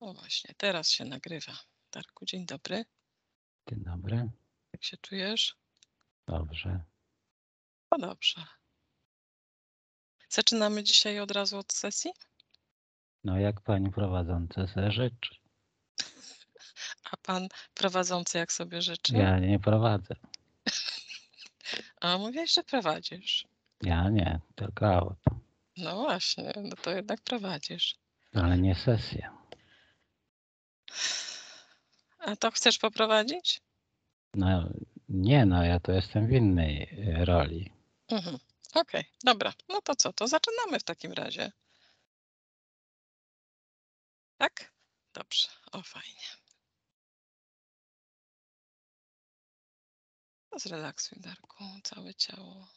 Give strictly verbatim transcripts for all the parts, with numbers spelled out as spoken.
O właśnie, teraz się nagrywa. Darku, dzień dobry. Dzień dobry. Jak się czujesz? Dobrze. No dobrze. Zaczynamy dzisiaj od razu od sesji? No jak pani prowadzący sobie życzy. A pan prowadzący jak sobie życzy? Ja nie prowadzę. A mówiłeś, że prowadzisz. Ja nie, tylko auto. No właśnie, no to jednak prowadzisz. Ale nie sesję. A to chcesz poprowadzić? No nie, no ja to jestem w innej roli. Mhm. Okej, dobra. No to co, to zaczynamy w takim razie. Tak? Dobrze, o fajnie. No zrelaksuj, Darku, całe ciało.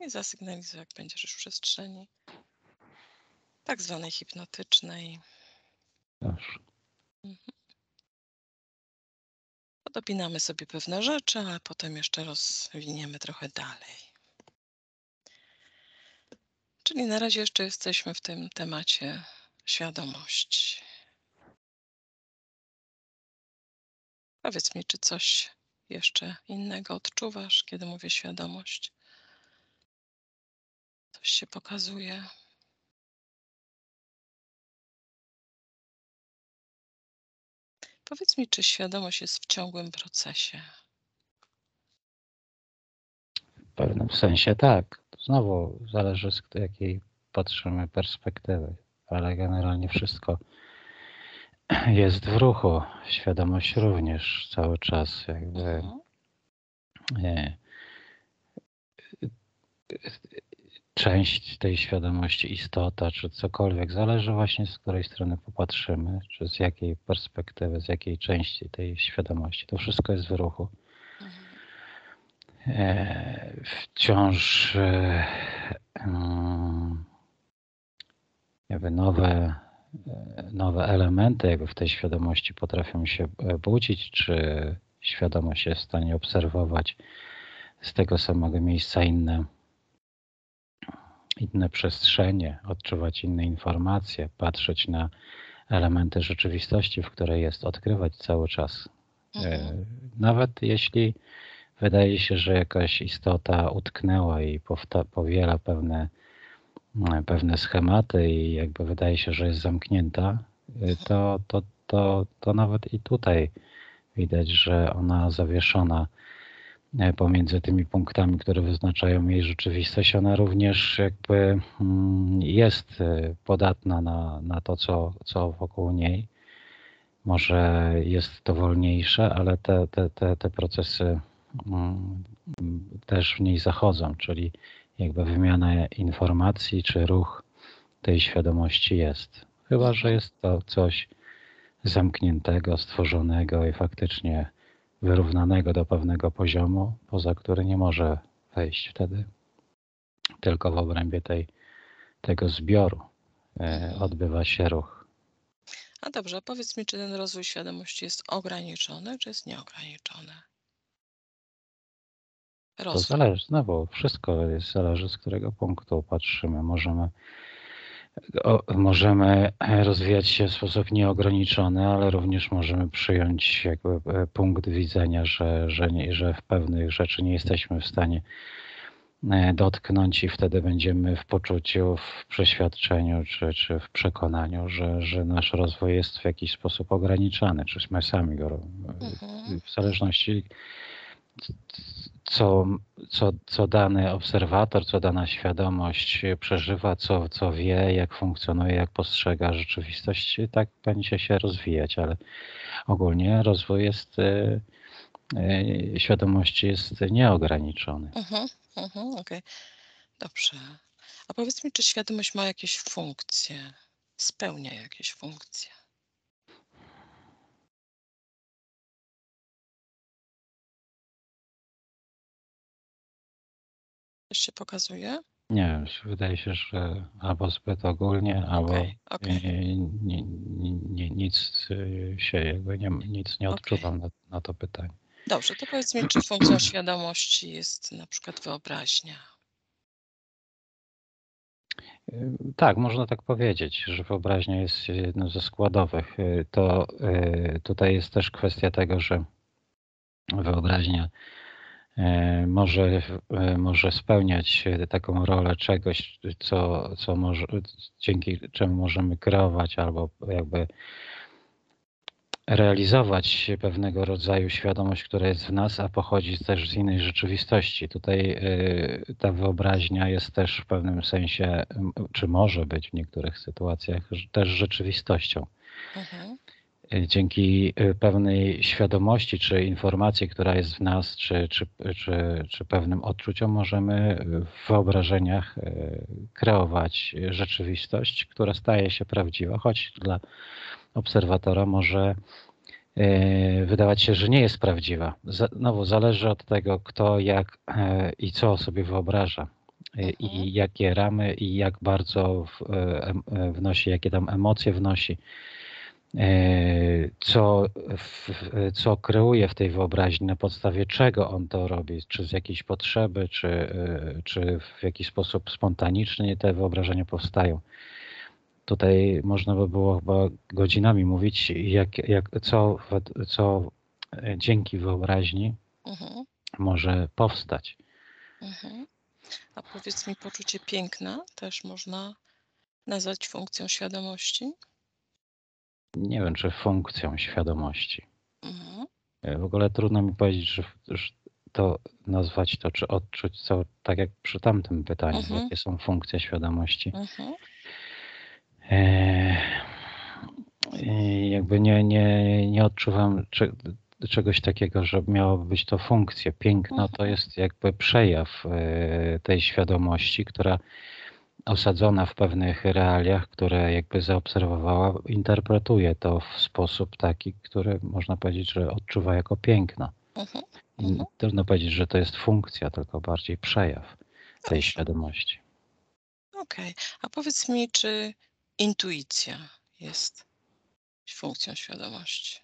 I zasygnalizuj, jak będziesz już w przestrzeni tak zwanej hipnotycznej. Dobrze. Mhm. Dopinamy sobie pewne rzeczy, a potem jeszcze rozwiniemy trochę dalej. Czyli na razie jeszcze jesteśmy w tym temacie świadomości. Powiedz mi, czy coś jeszcze innego odczuwasz, kiedy mówię świadomość? Coś się pokazuje. Powiedz mi, czy świadomość jest w ciągłym procesie? W pewnym sensie tak. Znowu zależy, z jakiej patrzymy perspektywy, ale generalnie wszystko jest w ruchu. Świadomość również cały czas jakby mhm. nie, część tej świadomości, istota czy cokolwiek, zależy właśnie z której strony popatrzymy, czy z jakiej perspektywy, z jakiej części tej świadomości. To wszystko jest w ruchu. Mhm. Wciąż jakby nowe, nowe elementy jakby w tej świadomości potrafią się budzić, czy świadomość jest w stanie obserwować z tego samego miejsca inne inne przestrzenie, odczuwać inne informacje, patrzeć na elementy rzeczywistości, w której jest, odkrywać cały czas. Mhm. Nawet jeśli wydaje się, że jakaś istota utknęła i powiela pewne, pewne schematy i jakby wydaje się, że jest zamknięta, to, to, to, to nawet i tutaj widać, że ona zawieszona pomiędzy tymi punktami, które wyznaczają jej rzeczywistość, ona również jakby jest podatna na, na to, co, co wokół niej. Może jest to wolniejsze, ale te, te, te, te procesy też w niej zachodzą, czyli jakby wymiana informacji czy ruch tej świadomości jest. Chyba że jest to coś zamkniętego, stworzonego i faktycznie wyrównanego do pewnego poziomu, poza który nie może wejść wtedy, tylko w obrębie tej, tego zbioru e, odbywa się ruch. A dobrze, powiedz mi, czy ten rozwój świadomości jest ograniczony, czy jest nieograniczony? Rozwój. To zależy, no bo wszystko jest, zależy z którego punktu patrzymy. Możemy O, możemy rozwijać się w sposób nieograniczony, ale również możemy przyjąć jakby punkt widzenia, że, że, nie, że w pewnych rzeczy nie jesteśmy w stanie dotknąć i wtedy będziemy w poczuciu, w przeświadczeniu czy, czy w przekonaniu, że, że nasz rozwój jest w jakiś sposób ograniczany, czy my sami go robimy. Mhm. W zależności Co, co, co dany obserwator, co dana świadomość przeżywa, co, co wie, jak funkcjonuje, jak postrzega rzeczywistość, tak będzie się rozwijać, ale ogólnie rozwój jest, y, y, świadomości jest nieograniczony. Mhm, mhm, okej. Okay. Dobrze. A powiedz mi, czy świadomość ma jakieś funkcje, spełnia jakieś funkcje? Coś się pokazuje? Nie, wydaje się, że albo zbyt ogólnie, albo okay, okay. Ni, ni, ni, nic się jakby nie, nic nie odczuwam okay. na, na to pytanie. Dobrze, to powiedz mi, czy funkcją świadomości jest na przykład wyobraźnia? Tak, można tak powiedzieć, że wyobraźnia jest jedną ze składowych. To tutaj jest też kwestia tego, że wyobraźnia może, może spełniać taką rolę czegoś, co, co może, dzięki czemu możemy kreować albo jakby realizować pewnego rodzaju świadomość, która jest w nas, a pochodzi też z innej rzeczywistości. Tutaj ta wyobraźnia jest też w pewnym sensie, czy może być w niektórych sytuacjach, też rzeczywistością. Mhm. Dzięki pewnej świadomości, czy informacji, która jest w nas, czy, czy, czy, czy pewnym odczuciom możemy w wyobrażeniach kreować rzeczywistość, która staje się prawdziwa, choć dla obserwatora może wydawać się, że nie jest prawdziwa. Znowu zależy od tego, kto, jak i co sobie wyobraża i jakie ramy i jak bardzo wnosi, jakie tam emocje wnosi, co, co kreuje w tej wyobraźni, na podstawie czego on to robi, czy z jakiejś potrzeby, czy, czy w jakiś sposób spontanicznie te wyobrażenia powstają. Tutaj można by było chyba godzinami mówić, jak, jak, co, co dzięki wyobraźni mhm. może powstać. Mhm. A powiedz mi, poczucie piękna też można nazwać funkcją świadomości? Nie wiem, czy funkcją świadomości. Mhm. W ogóle trudno mi powiedzieć, że to nazwać to, czy odczuć, co, tak jak przy tamtym pytaniu, mhm. jakie są funkcje świadomości. Mhm. I jakby nie, nie, nie odczuwam cze, czegoś takiego, że miałoby być to funkcja. Piękno to jest jakby przejaw tej świadomości, która osadzona w pewnych realiach, które jakby zaobserwowała, interpretuje to w sposób taki, który można powiedzieć, że odczuwa jako piękno. Mhm, I trudno powiedzieć, że to jest funkcja, tylko bardziej przejaw tej Dobrze. świadomości. Okej, okay. A powiedz mi, czy intuicja jest funkcją świadomości?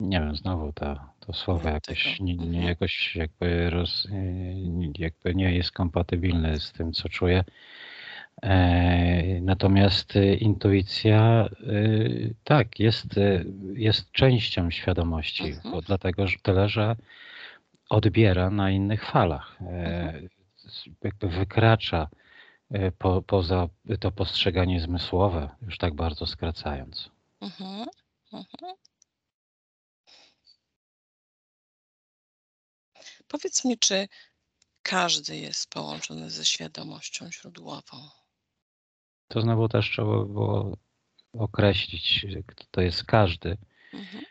Nie wiem, znowu ta, to słowo jakoś, nie, nie, jakoś jakby, roz, jakby nie jest kompatybilne z tym, co czuję. E, natomiast intuicja, y, tak, jest, jest częścią świadomości, mhm. bo dlatego że tyle, że odbiera na innych falach. E, jakby wykracza po, poza to postrzeganie zmysłowe, już tak bardzo skracając. Mhm, mhm. Powiedz mi, czy każdy jest połączony ze świadomością źródłową? To znowu też trzeba było określić, kto to jest każdy. Mhm.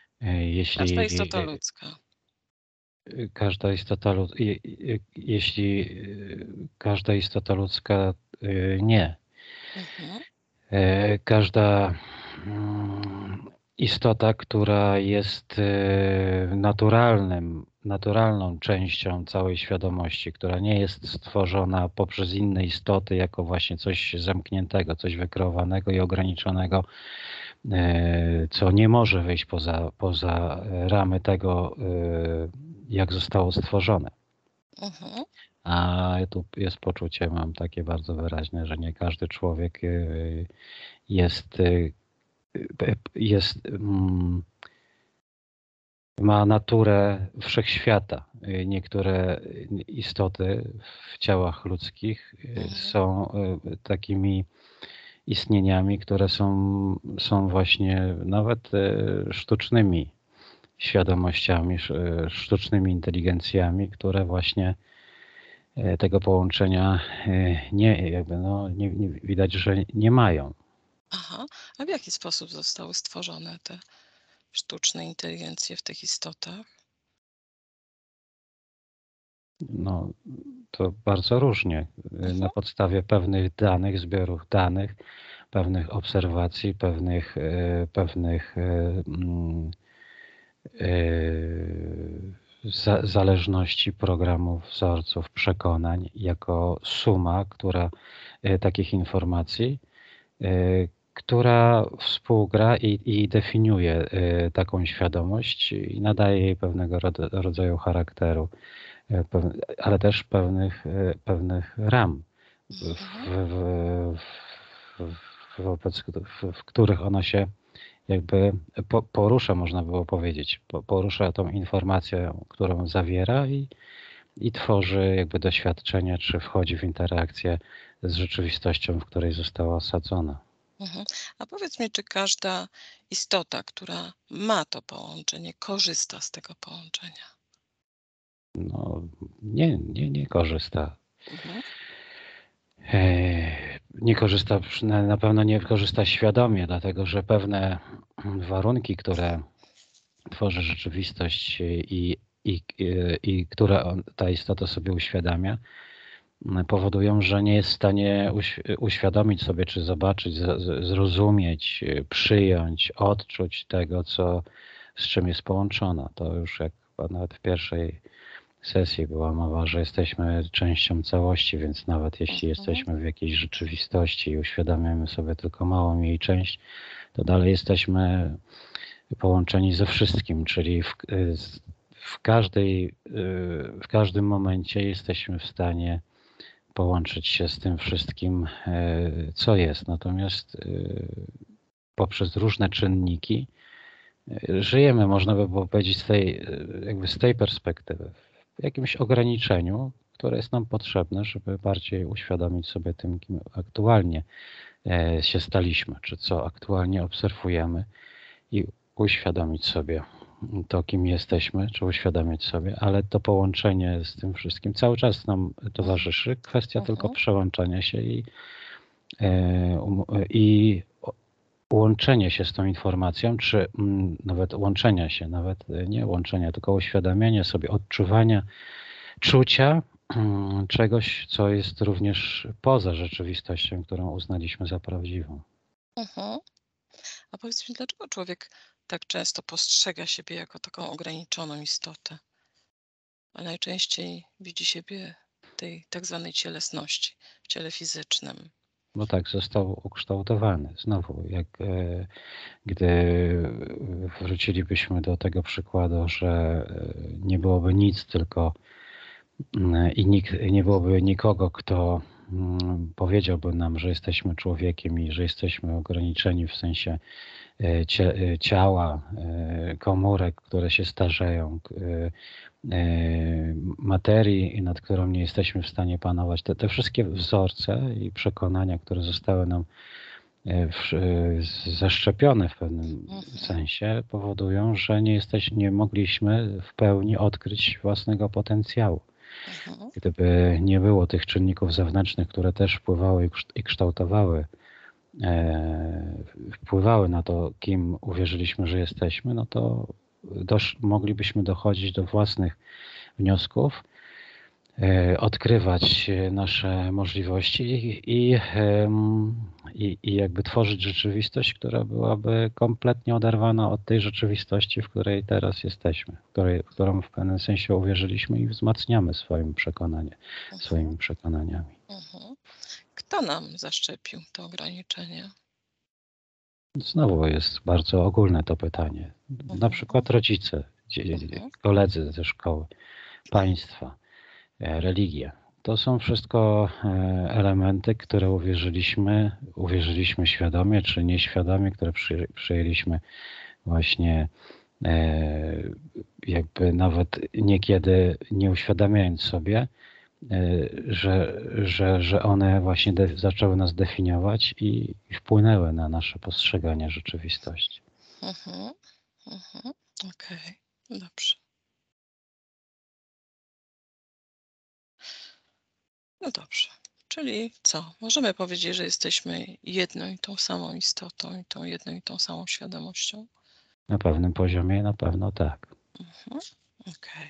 Jeśli... Każda istota ludzka. Każda istota ludzka, jeśli każda istota ludzka nie. Mhm. Każda istota, która jest naturalnym, naturalną częścią całej świadomości, która nie jest stworzona poprzez inne istoty jako właśnie coś zamkniętego, coś wykreowanego i ograniczonego, co nie może wyjść poza, poza ramy tego, jak zostało stworzone. Mhm. A tu jest poczucie, mam takie bardzo wyraźne, że nie każdy człowiek jest, jest ma naturę wszechświata. Niektóre istoty w ciałach ludzkich mhm. są takimi istnieniami, które są, są właśnie nawet sztucznymi świadomościami, sztucznymi inteligencjami, które właśnie tego połączenia nie, jakby no, nie, nie, widać, że nie mają. Aha, a w jaki sposób zostały stworzone te sztuczne inteligencje w tych istotach? No, to bardzo różnie. Mhm. Na podstawie pewnych danych, zbiorów danych, pewnych obserwacji, pewnych, pewnych mm, zależności programów, wzorców, przekonań jako suma, która takich informacji, która współgra i, i definiuje taką świadomość i nadaje jej pewnego rodzaju charakteru. ale też pewnych, pewnych ram, w, w, w, wobec w których ono się jakby po, porusza, można było powiedzieć. Po, porusza tą informację, którą zawiera i, i tworzy jakby doświadczenie, czy wchodzi w interakcję z rzeczywistością, w której została osadzona. A powiedz mi, czy każda istota, która ma to połączenie, korzysta z tego połączenia? No, nie, nie, nie korzysta. Mhm. Nie korzysta, na pewno nie korzysta świadomie, dlatego że pewne warunki, które tworzy rzeczywistość i, i, i które ta istota sobie uświadamia, powodują, że nie jest w stanie uświadomić sobie, czy zobaczyć, zrozumieć, przyjąć, odczuć tego, co, z czym jest połączona. To już jak nawet w pierwszej sesji była mowa, że jesteśmy częścią całości, więc nawet jeśli jesteśmy w jakiejś rzeczywistości i uświadamiamy sobie tylko małą jej część, to dalej jesteśmy połączeni ze wszystkim, czyli w, w, każdej, w każdym momencie jesteśmy w stanie połączyć się z tym wszystkim, co jest. Natomiast poprzez różne czynniki żyjemy, można by było powiedzieć, z tej, jakby z tej perspektywy, w jakimś ograniczeniu, które jest nam potrzebne, żeby bardziej uświadomić sobie tym, kim aktualnie się staliśmy, czy co aktualnie obserwujemy i uświadomić sobie to, kim jesteśmy, czy uświadomić sobie, ale to połączenie z tym wszystkim cały czas nam towarzyszy. Kwestia mhm. tylko przełączania się i, i łączenie się z tą informacją, czy nawet łączenia się, nawet nie łączenia, tylko uświadamiania sobie, odczuwania, czucia czegoś, co jest również poza rzeczywistością, którą uznaliśmy za prawdziwą. Mhm. A powiedz mi, dlaczego człowiek tak często postrzega siebie jako taką ograniczoną istotę, a najczęściej widzi siebie w tej tak zwanej cielesności, w ciele fizycznym? No tak, został ukształtowany. Znowu, jak e, gdy wrócilibyśmy do tego przykładu, że nie byłoby nic, tylko i nikt, nie byłoby nikogo, kto powiedziałby nam, że jesteśmy człowiekiem i że jesteśmy ograniczeni w sensie ciała, komórek, które się starzeją, materii, nad którą nie jesteśmy w stanie panować. Te, te wszystkie wzorce i przekonania, które zostały nam w, zaszczepione w pewnym sensie, powodują, że nie, jesteś, nie mogliśmy w pełni odkryć własnego potencjału. Gdyby nie było tych czynników zewnętrznych, które też wpływały i kształtowały, e, wpływały na to, kim uwierzyliśmy, że jesteśmy, no to dosz, moglibyśmy dochodzić do własnych wniosków, e, odkrywać nasze możliwości i, i, e, i, i jakby tworzyć rzeczywistość, która byłaby kompletnie oderwana od tej rzeczywistości, w której teraz jesteśmy, w, której, w którą w pewnym sensie uwierzyliśmy i wzmacniamy swoim przekonanie, mhm. swoimi przekonaniami. Mhm. Kto nam zaszczepił to ograniczenie? Znowu jest bardzo ogólne to pytanie. Mhm. Na przykład rodzice, mhm. koledzy ze szkoły, państwa, religia. To są wszystko elementy, które uwierzyliśmy, uwierzyliśmy świadomie czy nieświadomie, które przy, przyjęliśmy właśnie e, jakby nawet niekiedy nie uświadamiając sobie, Że, że, że one właśnie de- zaczęły nas definiować i, i wpłynęły na nasze postrzeganie rzeczywistości. Mhm, mhm. Okej, dobrze. No dobrze, czyli co? Możemy powiedzieć, że jesteśmy jedną i tą samą istotą i tą jedną i tą samą świadomością? Na pewnym poziomie na pewno tak. Mhm, okej.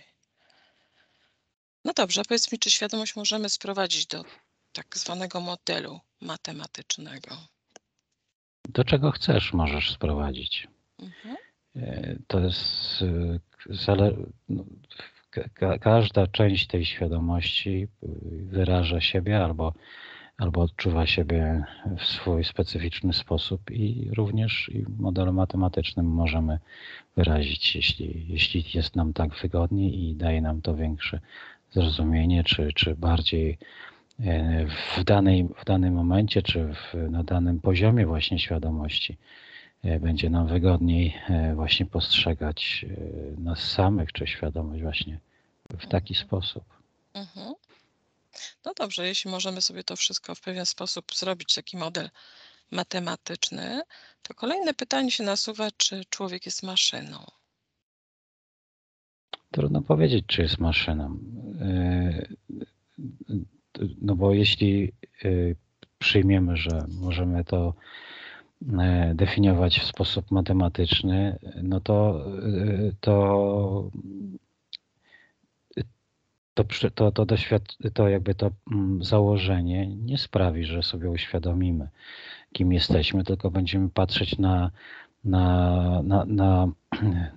No dobrze, a powiedz mi, czy świadomość możemy sprowadzić do tak zwanego modelu matematycznego? Do czego chcesz, możesz sprowadzić. Mhm. To jest każda część tej świadomości wyraża siebie albo, albo odczuwa siebie w swój specyficzny sposób i również w modelu matematycznym możemy wyrazić, jeśli, jeśli jest nam tak wygodniej i daje nam to większy zrozumienie, czy, czy bardziej w, danej, w danym momencie, czy w, na danym poziomie właśnie świadomości będzie nam wygodniej właśnie postrzegać nas samych, czy świadomość właśnie w taki sposób. Mhm. No dobrze, jeśli możemy sobie to wszystko w pewien sposób zrobić, taki model matematyczny, to kolejne pytanie się nasuwa, czy człowiek jest maszyną? Trudno powiedzieć, czy jest maszyną. No bo jeśli przyjmiemy, że możemy to definiować w sposób matematyczny, no to to To, to, to, doświad... to jakby to założenie nie sprawi, że sobie uświadomimy, kim jesteśmy, tylko będziemy patrzeć na, na, na, na,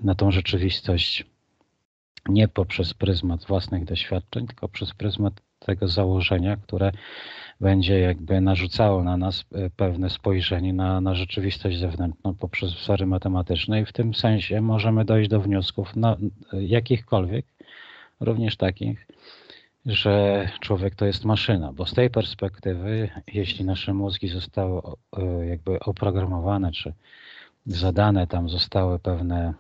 na tą rzeczywistość nie poprzez pryzmat własnych doświadczeń, tylko przez pryzmat tego założenia, które będzie jakby narzucało na nas pewne spojrzenie na, na rzeczywistość zewnętrzną poprzez wzory matematyczne i w tym sensie możemy dojść do wniosków na, jakichkolwiek, również takich, że człowiek to jest maszyna, bo z tej perspektywy, jeśli nasze mózgi zostały jakby oprogramowane, czy zadane tam zostały pewne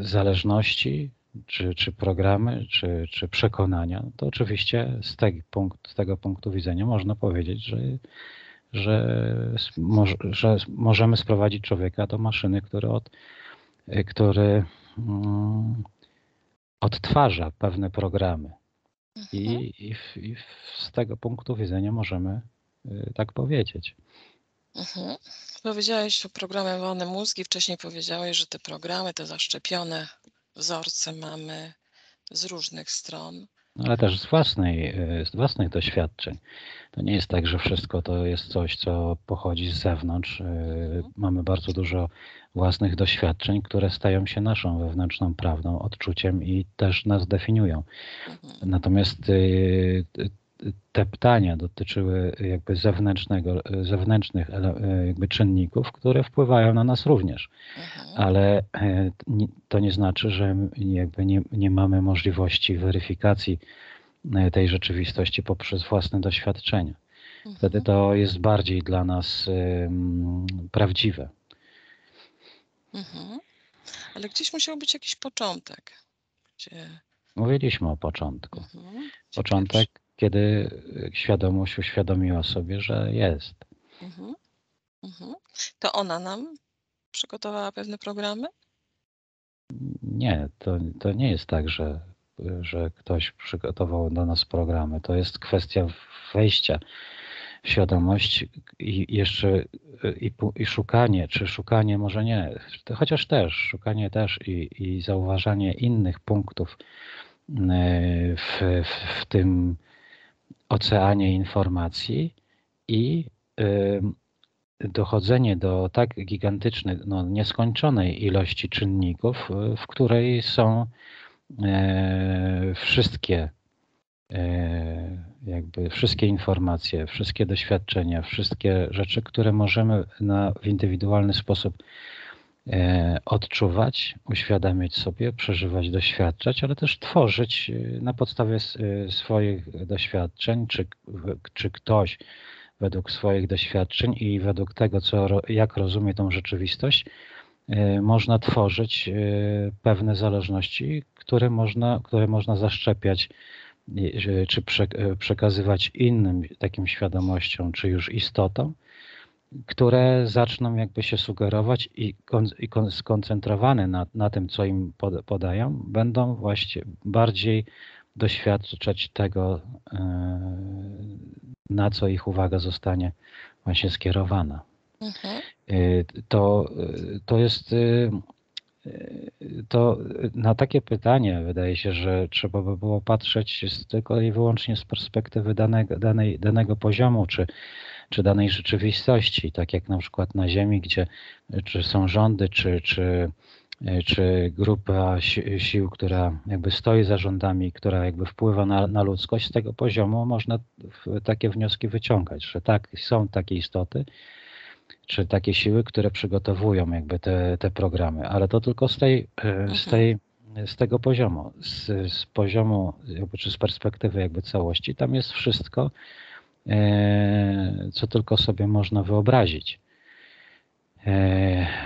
zależności, czy, czy programy, czy, czy przekonania, to oczywiście z, tej punkt, z tego punktu widzenia można powiedzieć, że, że, że możemy sprowadzić człowieka do maszyny, który od który odtwarza pewne programy. Mhm. I, i, w, i w, z tego punktu widzenia możemy y, tak powiedzieć. Mhm. Powiedziałeś o programowane mózgi, wcześniej powiedziałeś, że te programy, te zaszczepione wzorce mamy z różnych stron. No ale też z, własnej, z własnych doświadczeń. To nie jest tak, że wszystko to jest coś, co pochodzi z zewnątrz. Mamy bardzo dużo własnych doświadczeń, które stają się naszą wewnętrzną prawdą, odczuciem i też nas definiują. Natomiast te pytania dotyczyły jakby zewnętrznego, zewnętrznych jakby czynników, które wpływają na nas również. Ale to nie znaczy, że jakby nie, nie mamy możliwości weryfikacji tej rzeczywistości poprzez własne doświadczenia. Wtedy to jest bardziej dla nas prawdziwe. Mhm. Ale gdzieś musiał być jakiś początek. Gdzie... Mówiliśmy o początku. Mhm. Początek, kiedy świadomość uświadomiła sobie, że jest. Mhm. Mhm. To ona nam przygotowała pewne programy? Nie, to, to nie jest tak, że, że ktoś przygotował do nas programy. To jest kwestia wejścia w świadomość i jeszcze i, i szukanie, czy szukanie może nie, chociaż też, szukanie też i, i zauważanie innych punktów w, w, w tym oceanie informacji i y, dochodzenie do tak gigantycznej, no, nieskończonej ilości czynników, w której są y, wszystkie y, jakby wszystkie informacje, wszystkie doświadczenia, wszystkie rzeczy, które możemy na, w indywidualny sposób y, odczuwać, uświadamiać sobie, przeżywać, doświadczać, ale też tworzyć na podstawie y, swoich doświadczeń, czy, czy ktoś według swoich doświadczeń i według tego, co, jak rozumie tą rzeczywistość, y, można tworzyć y, pewne zależności, które można, które można zaszczepiać czy przekazywać innym takim świadomościom, czy już istotom, które zaczną jakby się sugerować i, kon, i kon, skoncentrowane na, na tym, co im pod, podają, będą właśnie bardziej doświadczać tego, na co ich uwaga zostanie właśnie skierowana. Mhm. To, to jest... To na takie pytanie wydaje się, że trzeba by było patrzeć tylko i wyłącznie z perspektywy danego, danej, danego poziomu czy, czy danej rzeczywistości, tak jak na przykład na Ziemi, gdzie czy są rządy, czy, czy, czy grupa si- sił, która jakby stoi za rządami, która jakby wpływa na, na ludzkość, z tego poziomu można takie wnioski wyciągać, że tak, są takie istoty, czy takie siły, które przygotowują jakby te, te programy, ale to tylko z tej, z tej z tego poziomu, z, z poziomu, czy z perspektywy jakby całości, tam jest wszystko, co tylko sobie można wyobrazić.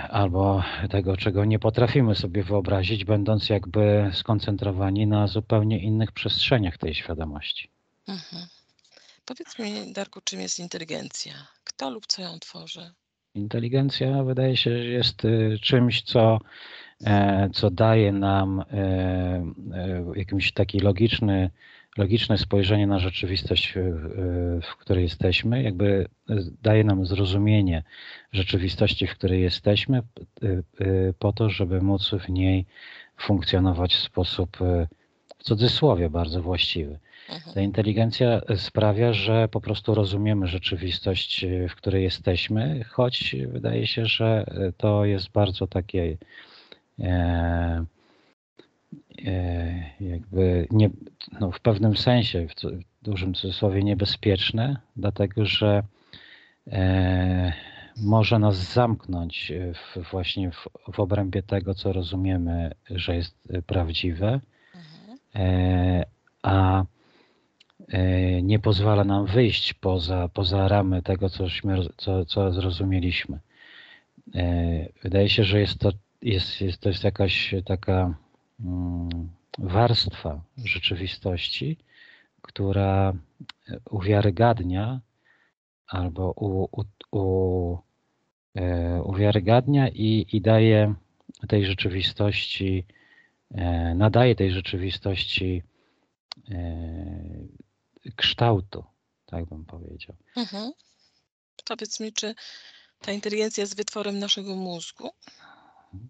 Albo tego, czego nie potrafimy sobie wyobrazić, będąc jakby skoncentrowani na zupełnie innych przestrzeniach tej świadomości. Mhm. Powiedz mi, Darku, czym jest inteligencja? Kto lub co ją tworzy? Inteligencja, wydaje się, że jest czymś, co, co daje nam jakimś taki logiczny, logiczne spojrzenie na rzeczywistość, w której jesteśmy, jakby daje nam zrozumienie rzeczywistości, w której jesteśmy, po to, żeby móc w niej funkcjonować w sposób, w cudzysłowie, bardzo właściwy. Ta inteligencja sprawia, że po prostu rozumiemy rzeczywistość, w której jesteśmy, choć wydaje się, że to jest bardzo takie e, e, jakby nie, no w pewnym sensie, w, w dużym cudzysłowie, niebezpieczne, dlatego że e, może nas zamknąć w, właśnie w, w obrębie tego, co rozumiemy, że jest prawdziwe, e, a nie pozwala nam wyjść poza, poza ramy tego, cośmy, co, co zrozumieliśmy. Wydaje się, że jest to, jest, jest, to jest jakaś taka warstwa rzeczywistości, która uwiarygadnia albo u, u, u, uwiarygadnia i, i daje tej rzeczywistości, nadaje tej rzeczywistości kształtu, tak bym powiedział. Mhm. Powiedz mi, czy ta inteligencja jest wytworem naszego mózgu?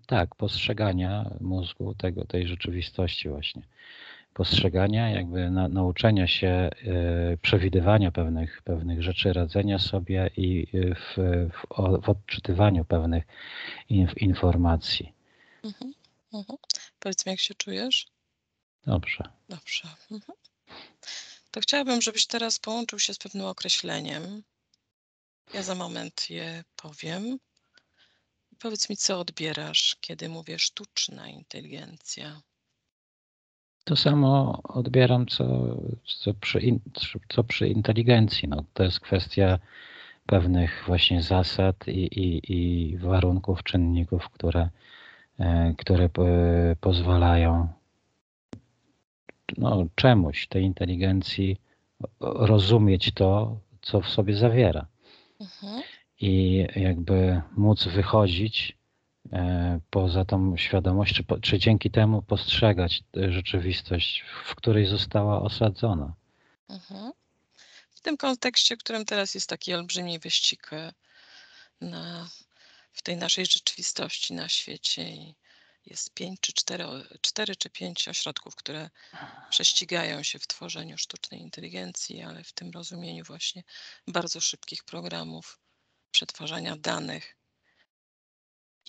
Tak, postrzegania mózgu, tego, tej rzeczywistości właśnie. Postrzegania, jakby na, nauczenia się y, przewidywania pewnych, pewnych rzeczy, radzenia sobie i w, w, w odczytywaniu pewnych in, informacji. Mhm. Mhm. Powiedz mi, jak się czujesz? Dobrze. Dobrze. Mhm. To chciałabym, żebyś teraz połączył się z pewnym określeniem. Ja za moment je powiem. Powiedz mi, co odbierasz, kiedy mówię sztuczna inteligencja? To samo odbieram, co, co, przy, in, co przy inteligencji. No, to jest kwestia pewnych właśnie zasad i, i, i warunków, czynników, które, które pozwalają no, czemuś, tej inteligencji, rozumieć to, co w sobie zawiera. Mhm. I jakby móc wychodzić e, poza tą świadomość, czy, po, czy dzięki temu postrzegać rzeczywistość, w której została osadzona. Mhm. W tym kontekście, w którym teraz jest taki olbrzymi wyścig na, w tej naszej rzeczywistości na świecie i jest pięć czy cztery, cztery czy pięć ośrodków, które prześcigają się w tworzeniu sztucznej inteligencji, ale w tym rozumieniu właśnie bardzo szybkich programów przetwarzania danych.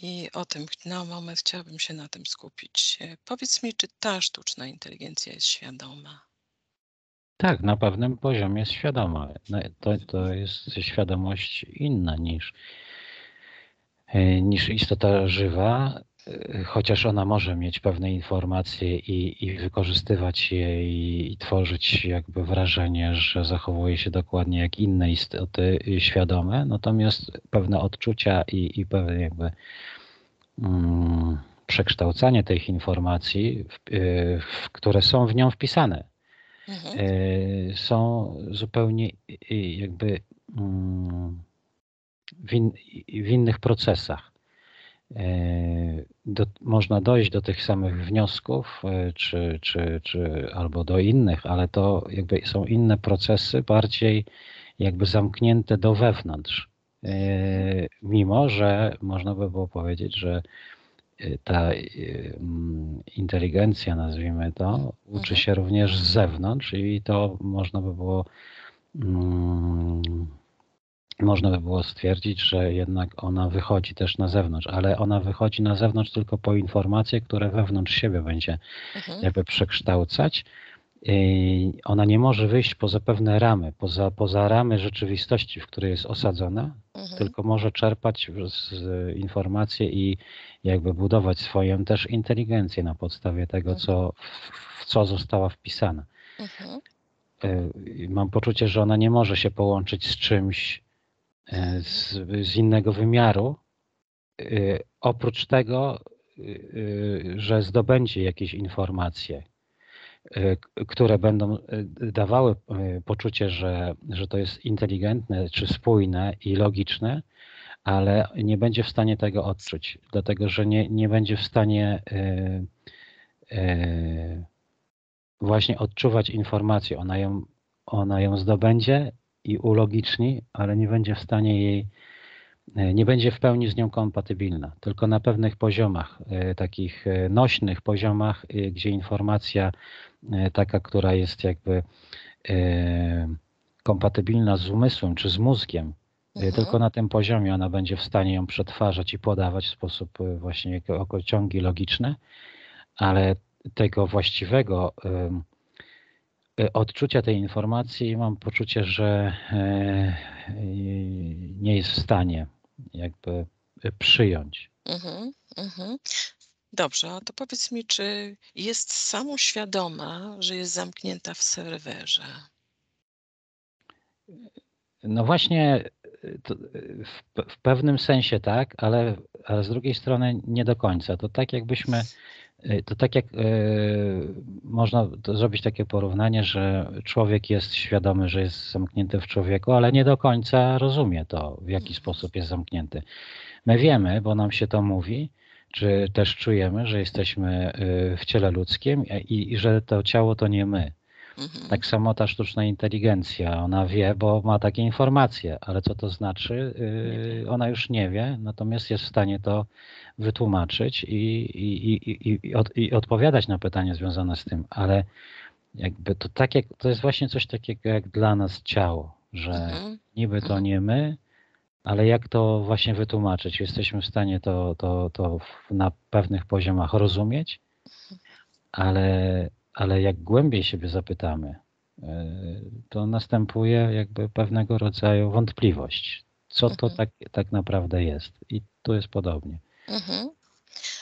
I o tym na moment chciałabym się na tym skupić. Powiedz mi, czy ta sztuczna inteligencja jest świadoma? Tak, na pewnym poziomie jest świadoma. To, to jest świadomość inna niż, niż istota żywa, chociaż ona może mieć pewne informacje i, i wykorzystywać je i, i tworzyć jakby wrażenie, że zachowuje się dokładnie jak inne istoty świadome, natomiast pewne odczucia i, i pewne jakby mm, przekształcanie tych informacji, w, w, które są w nią wpisane, mhm. y, są zupełnie jakby mm, w, in, w innych procesach. Do, można dojść do tych samych wniosków, czy, czy, czy albo do innych, ale to jakby są inne procesy, bardziej jakby zamknięte do wewnątrz. Mimo że można by było powiedzieć, że ta inteligencja, nazwijmy to, uczy się również z zewnątrz i to można by było mm, Można by było stwierdzić, że jednak ona wychodzi też na zewnątrz, ale ona wychodzi na zewnątrz tylko po informacje, które wewnątrz siebie będzie mhm. jakby przekształcać ona nie może wyjść poza pewne ramy, poza, poza ramy rzeczywistości, w której jest osadzona, mhm. tylko może czerpać z informacje i jakby budować swoją też inteligencję na podstawie tego, mhm. co, w, w co została wpisana. Mhm. Mam poczucie, że ona nie może się połączyć z czymś z, z innego wymiaru, oprócz tego, że zdobędzie jakieś informacje, które będą dawały poczucie, że, że to jest inteligentne, czy spójne i logiczne, ale nie będzie w stanie tego odczuć, dlatego że nie, nie będzie w stanie yy, yy, właśnie odczuwać informacji. Ona ją, ona ją zdobędzie i ulogiczni, ale nie będzie w stanie jej, nie będzie w pełni z nią kompatybilna, tylko na pewnych poziomach, takich nośnych poziomach, gdzie informacja taka, która jest jakby kompatybilna z umysłem czy z mózgiem, mhm. tylko na tym poziomie ona będzie w stanie ją przetwarzać i podawać w sposób właśnie ciągi logiczne, ale tego właściwego odczucia tej informacji mam poczucie, że nie jest w stanie jakby przyjąć. Mm-hmm, mm-hmm. Dobrze, a to powiedz mi, czy jest samoświadoma, że jest zamknięta w serwerze? No właśnie w, w pewnym sensie tak, ale, ale z drugiej strony nie do końca. To tak jakbyśmy... To tak jak y, można zrobić takie porównanie, że człowiek jest świadomy, że jest zamknięty w człowieku, ale nie do końca rozumie to, w jaki sposób jest zamknięty. My wiemy, bo nam się to mówi, czy też czujemy, że jesteśmy y, w ciele ludzkim i, i że to ciało to nie my. Mhm. Tak samo ta sztuczna inteligencja, ona wie, bo ma takie informacje, ale co to znaczy, yy, ona już nie wie, natomiast jest w stanie to wytłumaczyć i, i, i, i, od, i odpowiadać na pytania związane z tym, ale jakby to, tak jak, to jest właśnie coś takiego jak dla nas ciało, że mhm. niby to nie my, ale jak to właśnie wytłumaczyć? Jesteśmy w stanie to, to, to na pewnych poziomach rozumieć, ale... Ale jak głębiej siebie zapytamy, to następuje jakby pewnego rodzaju wątpliwość, co to mhm. tak, tak naprawdę jest. I tu jest podobnie. Mhm.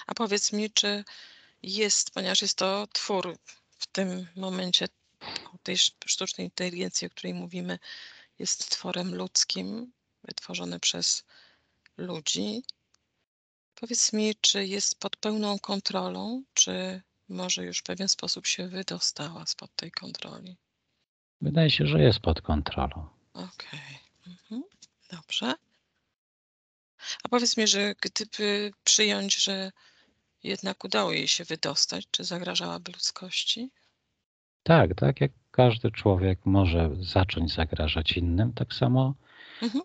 A powiedz mi, czy jest, ponieważ jest to twór w tym momencie tej sztucznej inteligencji, o której mówimy, jest tworem ludzkim, wytworzony przez ludzi. Powiedz mi, czy jest pod pełną kontrolą, czy... może już w pewien sposób się wydostała spod tej kontroli? Wydaje się, że jest pod kontrolą. Okej. Okay. Mhm. Dobrze. A powiedz mi, że gdyby przyjąć, że jednak udało jej się wydostać, czy zagrażałaby ludzkości? Tak, tak jak każdy człowiek może zacząć zagrażać innym, tak samo mhm.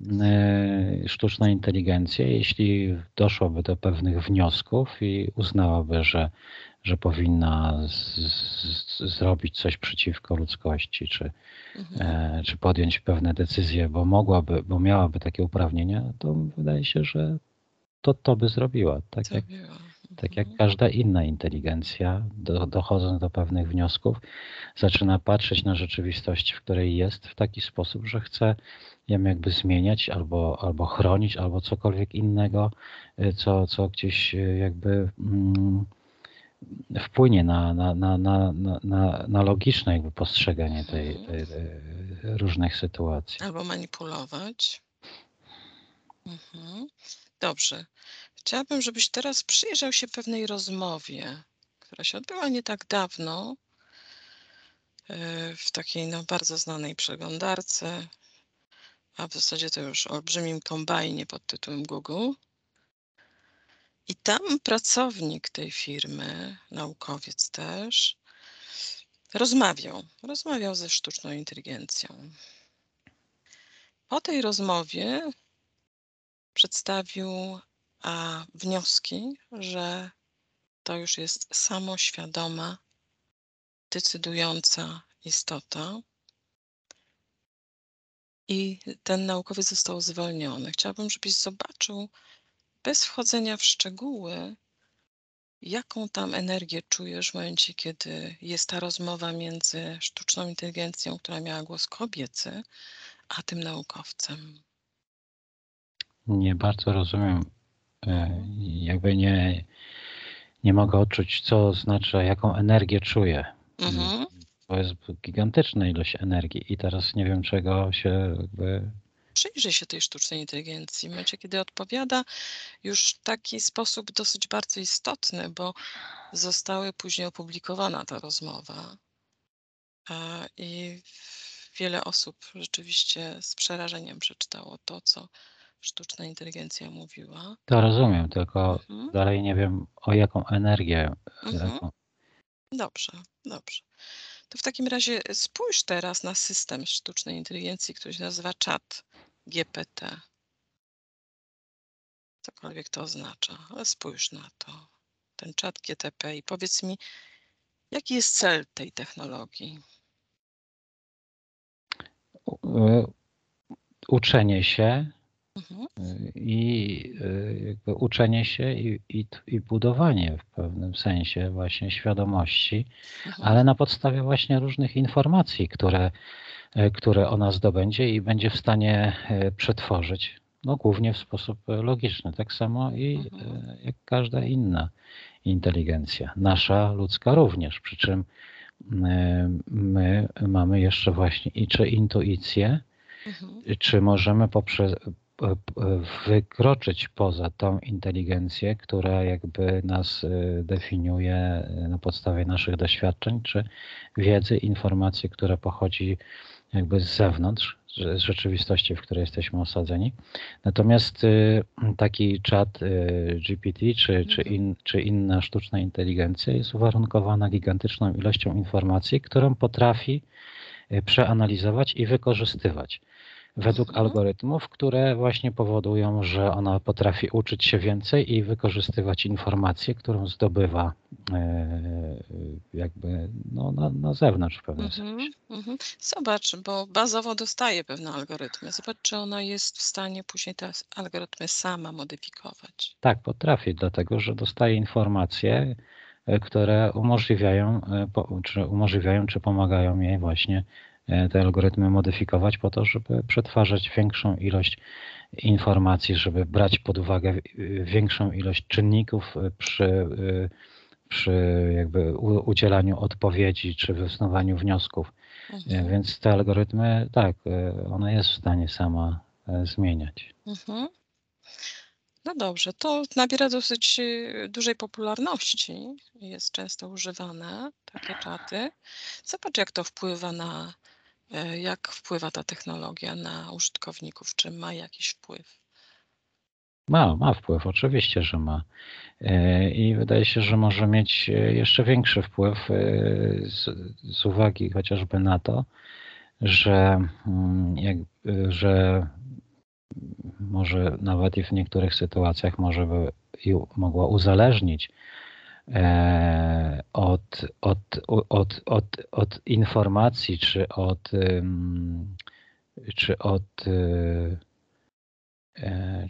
sztuczna inteligencja, jeśli doszłaby do pewnych wniosków i uznałaby, że że powinna z, z, zrobić coś przeciwko ludzkości, czy, mhm. e, czy podjąć pewne decyzje, bo mogłaby, bo miałaby takie uprawnienia, to wydaje się, że to, to by zrobiła. Tak, jak, mhm. tak jak każda inna inteligencja, do, dochodząc do pewnych wniosków, zaczyna patrzeć na rzeczywistość, w której jest, w taki sposób, że chce ją jakby zmieniać, albo, albo chronić, albo cokolwiek innego, co, co gdzieś jakby... Mm, wpłynie na, na, na, na, na, na logiczne jakby postrzeganie tej, tej, tej różnych sytuacji. Albo manipulować. Mhm. Dobrze. Chciałabym, żebyś teraz przyjrzał się pewnej rozmowie, która się odbyła nie tak dawno w takiej no, bardzo znanej przeglądarce, a w zasadzie to już olbrzymim kombajnie pod tytułem Google. I tam pracownik tej firmy, naukowiec też, rozmawiał, rozmawiał ze sztuczną inteligencją. Po tej rozmowie przedstawił a, wnioski, że to już jest samoświadoma, decydująca istota. I ten naukowiec został zwolniony. Chciałabym, żebyś zobaczył, bez wchodzenia w szczegóły, Jaką tam energię czujesz w momencie, kiedy jest ta rozmowa między sztuczną inteligencją, która miała głos kobiecy, a tym naukowcem? Nie bardzo rozumiem. E, jakby nie, nie mogę odczuć, co znaczy, jaką energię czuję. Mhm. To jest gigantyczna ilość energii i teraz nie wiem, czego się jakby... Przyjrzyj się tej sztucznej inteligencji. W momencie, kiedy odpowiada już w taki sposób dosyć bardzo istotny, bo została później opublikowana ta rozmowa. I wiele osób rzeczywiście z przerażeniem przeczytało to, co sztuczna inteligencja mówiła. To rozumiem, tylko mhm. dalej nie wiem, o jaką energię. Mhm. Jaką... Dobrze, dobrze. To w takim razie spójrz teraz na system sztucznej inteligencji, który się nazywa czat G P T. Cokolwiek to oznacza, ale spójrz na to, ten czat G P T i powiedz mi, jaki jest cel tej technologii? U, uczenie się mhm. i jakby uczenie się i, i, i budowanie w pewnym sensie właśnie świadomości, mhm. ale na podstawie właśnie różnych informacji, które, które ona zdobędzie i będzie w stanie przetworzyć, no głównie w sposób logiczny, tak samo i mhm. jak każda inna inteligencja, nasza ludzka również, przy czym my mamy jeszcze właśnie i czy intuicję, mhm. czy możemy poprzez wykroczyć poza tą inteligencję, która jakby nas definiuje na podstawie naszych doświadczeń, czy wiedzy, informacji, która pochodzi jakby z zewnątrz, z rzeczywistości, w której jesteśmy osadzeni. Natomiast taki czat G P T czy, czy, in, czy inna sztuczna inteligencja jest uwarunkowana gigantyczną ilością informacji, którą potrafi przeanalizować i wykorzystywać według mhm. algorytmów, które właśnie powodują, że ona potrafi uczyć się więcej i wykorzystywać informację, którą zdobywa jakby no, na, na zewnątrz w pewnym mhm. sensie. Mhm. Zobacz, bo bazowo dostaje pewne algorytmy. Zobacz, czy ona jest w stanie później te algorytmy sama modyfikować. Tak, potrafi, dlatego że dostaje informacje, które umożliwiają, czy umożliwiają, czy pomagają jej właśnie te algorytmy modyfikować po to, żeby przetwarzać większą ilość informacji, żeby brać pod uwagę większą ilość czynników przy, przy jakby udzielaniu odpowiedzi czy wysnuwaniu wniosków. Mhm. Więc te algorytmy, tak, ona jest w stanie sama zmieniać. Mhm. No dobrze, to nabiera dosyć dużej popularności. Jest często używane takie czaty. Zobacz, jak to wpływa na jak wpływa ta technologia na użytkowników? Czy ma jakiś wpływ? Ma, ma wpływ, oczywiście, że ma. I wydaje się, że może mieć jeszcze większy wpływ z, z uwagi chociażby na to, że, jak, że może nawet i w niektórych sytuacjach może by mogła uzależnić od, od, od, od, od informacji, czy od, czy od